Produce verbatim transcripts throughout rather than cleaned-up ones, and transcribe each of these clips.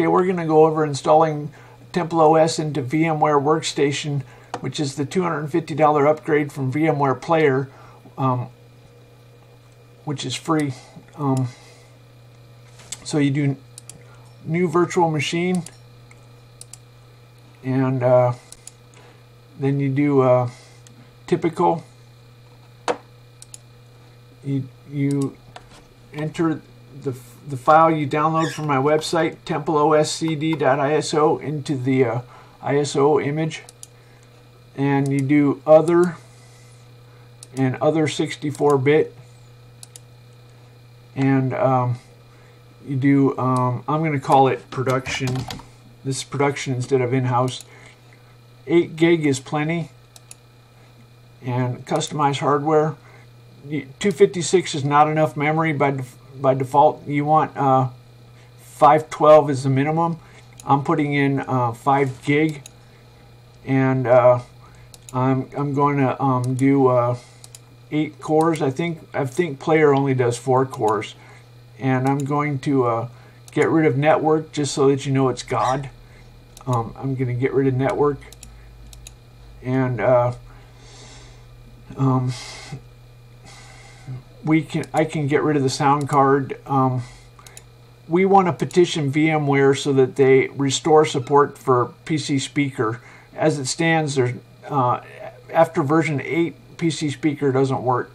Okay, we're going to go over installing TempleOS into VMware Workstation, which is the two hundred fifty dollar upgrade from VMware Player, um, which is free. Um, so you do new virtual machine, and uh, then you do uh, typical. You you enter the the file you download from my website, templeoscd.iso, into the uh, I S O image, and you do other and other sixty-four bit, and um, you do um, I'm going to call it production. This is production instead of in-house. eight gig is plenty, and customize hardware. two fifty-six is not enough memory by default. By default, you want uh, five twelve is the minimum. I'm putting in uh, five gig, and uh, I'm I'm going to um, do uh, eight cores. I think I think Player only does four cores, and I'm going to uh, get rid of network just so that you know it's God. Um, I'm going to get rid of network, and uh, um. We can I can get rid of the sound card. Um, we want to petition VMware so that they restore support for P C speaker. As it stands, there's, uh, after version eight, P C speaker doesn't work,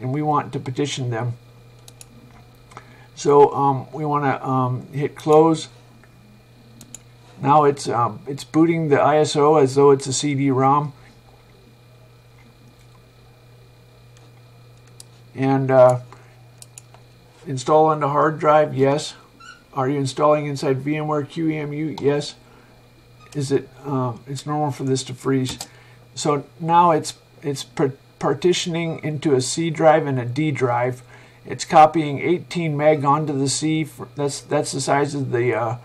and we want to petition them. So um, we want to um, hit close. Now it's um, it's booting the I S O as though it's a C D ROM. And uh, install on the hard drive, yes. Are you installing inside VMware Q E M U? Yes. Is it? Um, it's normal for this to freeze. So now it's it's partitioning into a C drive and a D drive. It's copying eighteen meg onto the C. For, that's that's the size of the uh,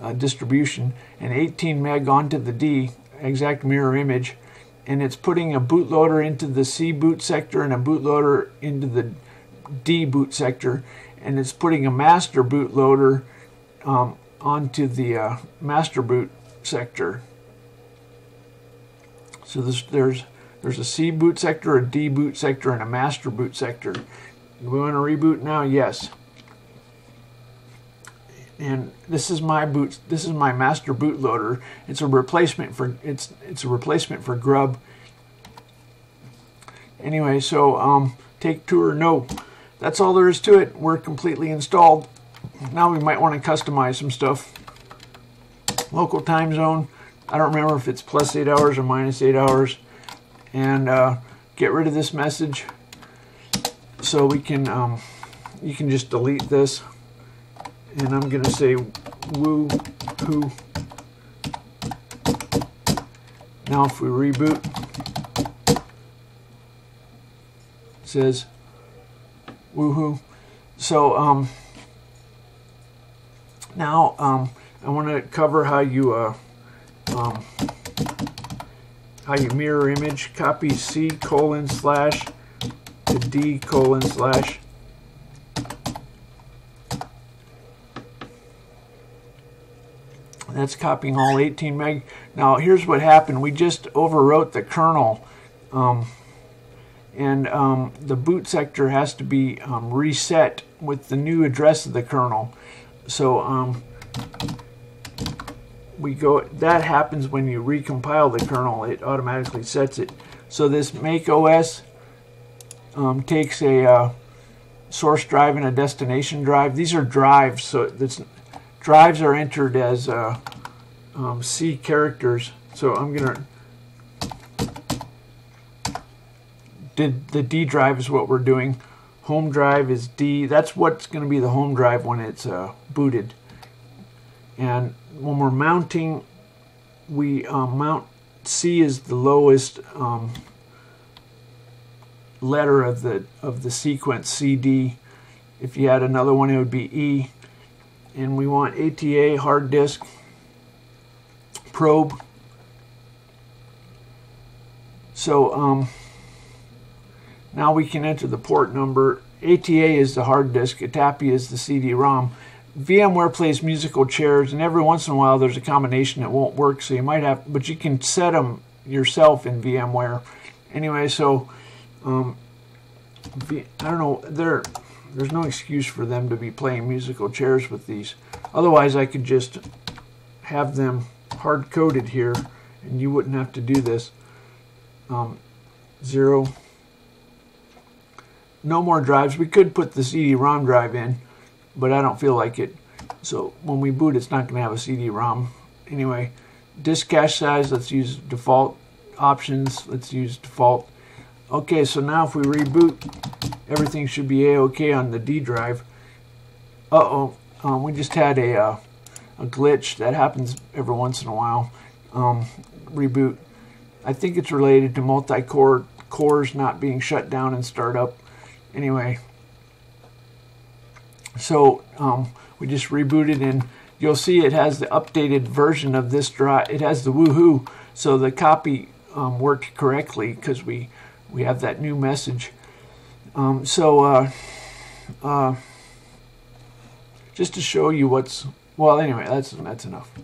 uh, distribution, and eighteen meg onto the D. Exact mirror image. And it's putting a bootloader into the C boot sector and a bootloader into the D boot sector, and it's putting a master bootloader um, onto the uh, master boot sector. So this, there's there's a C boot sector, a D boot sector, and a master boot sector. Do we want to reboot now? Yes. And this is my boot. This is my master bootloader. It's a replacement for it's it's a replacement for grub. Anyway, so um, take tour. No, that's all there is to it. We're completely installed. Now we might want to customize some stuff. Local time zone. I don't remember if it's plus eight hours or minus eight hours. And uh, get rid of this message. So we can um, you can just delete this. And I'm going to say woo hoo. Now if we reboot, it says woo hoo. So um, now um, I want to cover how you uh, um, how you mirror image copy C colon slash to D colon slash. That's copying all eighteen meg. Now here's what happened. We just overwrote the kernel, um, and um, the boot sector has to be um, reset with the new address of the kernel. So um, we go. That happens when you recompile the kernel. It automatically sets it. So this make O S um, takes a uh, source drive and a destination drive. These are drives, so that's. Drives are entered as uh, um, C characters, so I'm gonna did the D drive is what we're doing. Home drive is D. That's what's going to be the home drive when it's uh, booted. And when we're mounting, we uh, mount C is the lowest um, letter of the of the sequence C D. If you had another one, it would be E. And we want A T A, hard disk, probe. So um, now we can enter the port number. A T A is the hard disk, A T A P I is the C D ROM. VMware plays musical chairs, and every once in a while there's a combination that won't work, so you might have, but you can set them yourself in VMware. Anyway, so um, I don't know, there, there's no excuse for them to be playing musical chairs with these. Otherwise, I could just have them hard-coded here, and you wouldn't have to do this. Um, zero. No more drives. We could put the C D ROM drive in, but I don't feel like it. So when we boot, it's not going to have a C D ROM. Anyway, disk cache size, let's use default options. Let's use default. Okay, so now if we reboot, everything should be A-OK on the D drive. Uh-oh, um, we just had a, uh, a glitch. That happens every once in a while. Um, reboot. I think it's related to multi-core cores not being shut down and start up. Anyway, so um, we just rebooted, and you'll see it has the updated version of this drive. It has the woohoo, so the copy um, worked correctly because we we have that new message. Um, so uh, uh, just to show you what's well, anyway, that's that's enough.